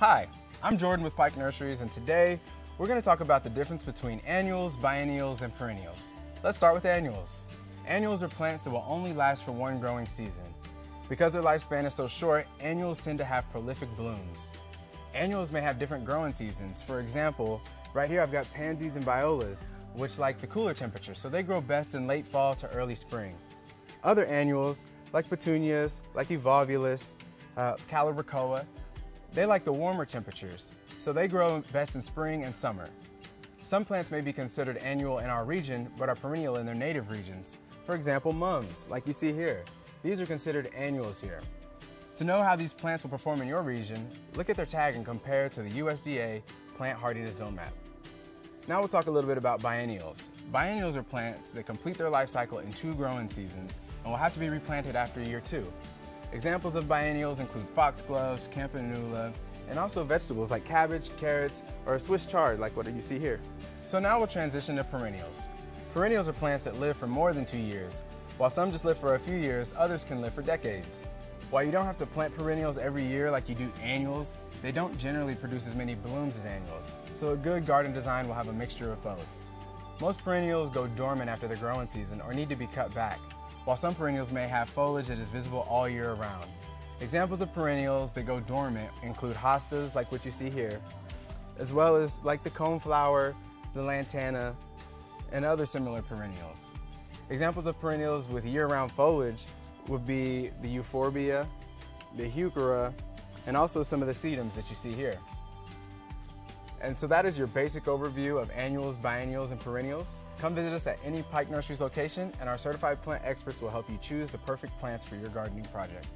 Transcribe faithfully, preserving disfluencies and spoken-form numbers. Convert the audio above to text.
Hi, I'm Jordan with Pike Nurseries, and today we're going to talk about the difference between annuals, biennials, and perennials. Let's start with annuals. Annuals are plants that will only last for one growing season. Because their lifespan is so short, annuals tend to have prolific blooms. Annuals may have different growing seasons. For example, right here I've got pansies and violas, which like the cooler temperatures, so they grow best in late fall to early spring. Other annuals, like petunias, like evolvulus, uh, calabricoa, they like the warmer temperatures, so they grow best in spring and summer. Some plants may be considered annual in our region, but are perennial in their native regions. For example, mums, like you see here. These are considered annuals here. To know how these plants will perform in your region, look at their tag and compare to the U S D A Plant Hardiness Zone map. Now we'll talk a little bit about biennials. Biennials are plants that complete their life cycle in two growing seasons and will have to be replanted after year two. Examples of biennials include foxgloves, campanula, and also vegetables like cabbage, carrots, or a Swiss chard like what you see here. So now we'll transition to perennials. Perennials are plants that live for more than two years. While some just live for a few years, others can live for decades. While you don't have to plant perennials every year like you do annuals, they don't generally produce as many blooms as annuals, so a good garden design will have a mixture of both. Most perennials go dormant after the growing season or need to be cut back, while some perennials may have foliage that is visible all year around. Examples of perennials that go dormant include hostas, like what you see here, as well as like the coneflower, the lantana, and other similar perennials. Examples of perennials with year-round foliage would be the euphorbia, the heuchera, and also some of the sedums that you see here. And so that is your basic overview of annuals, biennials, and perennials. Come visit us at any Pike Nurseries location, and our certified plant experts will help you choose the perfect plants for your gardening project.